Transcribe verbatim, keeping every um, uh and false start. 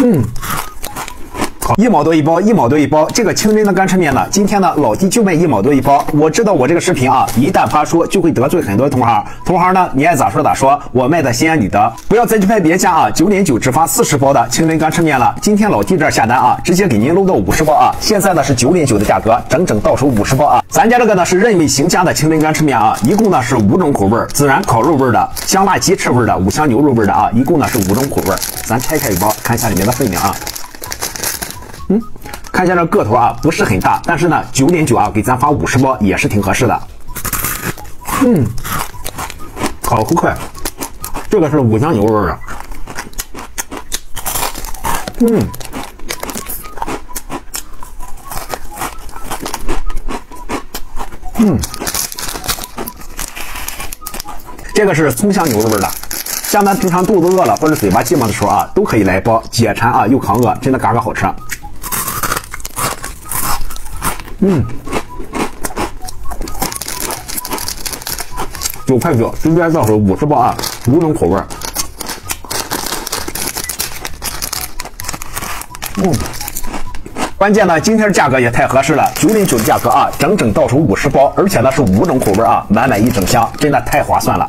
嗯。 一毛多一包，一毛多一包。这个清真的干抻面呢，今天呢老弟就卖一毛多一包。我知道我这个视频啊，一旦发出就会得罪很多同行。同行呢，你爱咋说咋说，我卖的心安理得。不要再去拍别家啊，九点九只发四十包的清真干抻面了。今天老弟这儿下单啊，直接给您搂到五十包啊。现在呢是九点九的价格，整整到手五十包啊。咱家这个呢是任味行家的清真干抻面啊，一共呢是五种口味：孜然烤肉味的、香辣鸡翅味的、五香牛肉味的啊，一共呢是五种口味。咱拆开一包，看一下里面的分量啊。 嗯，看一下这个头啊，不是很大，但是呢，九点九啊，给咱发五十包也是挺合适的。嗯，好酥脆，这个是五香牛肉味的。嗯，嗯，这个是葱香牛肉味的。 像咱平常肚子饿了或者嘴巴寂寞的时候啊，都可以来一包解馋啊，又扛饿，真的嘎嘎好吃。嗯，九块九，直接到手五十包啊，五种口味。嗯。 关键呢，今天的价格也太合适了，九点九的价格啊，整整到手五十包，而且呢是五种口味啊，满满一整箱，真的太划算了。